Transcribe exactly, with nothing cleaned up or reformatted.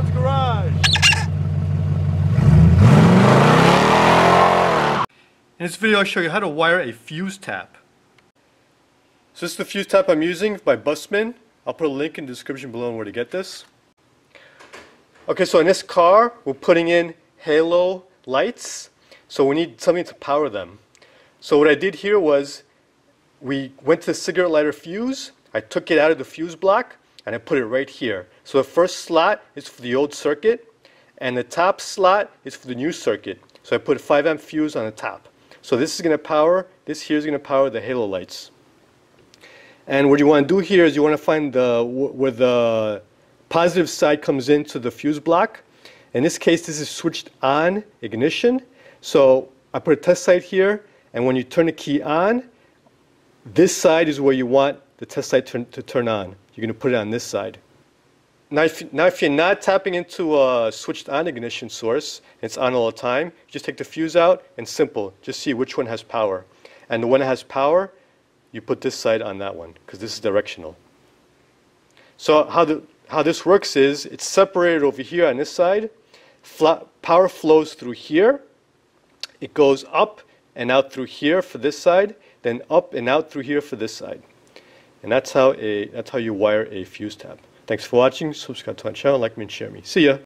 Bussmann's garage. In this video I'll show you how to wire a fuse tap. So this is the fuse tap I'm using by Bussmann. I'll put a link in the description below on where to get this. Okay, so in this car we're putting in halo lights, so we need something to power them. So what I did here was we went to the cigarette lighter fuse, I took it out of the fuse block and I put it right here. So the first slot is for the old circuit and the top slot is for the new circuit. So I put a five amp fuse on the top. So this is going to power, this here is going to power the halo lights. And what you want to do here is you want to find the, where the positive side comes into the fuse block. In this case this is switched on ignition. So I put a test site here, and when you turn the key on, this side is where you want the test site turn, to turn on. You're going to put it on this side. Now if, now if you're not tapping into a switched on ignition source, it's on all the time, you just take the fuse out and simple, just see which one has power. And the one that has power, you put this side on that one because this is directional. So how, the, how this works is it's separated over here on this side, Fla- power flows through here, it goes up and out through here for this side, then up and out through here for this side. And that's how, a, that's how you wire a fuse tap. Thanks for watching. Subscribe to my channel, like me and share me. See ya!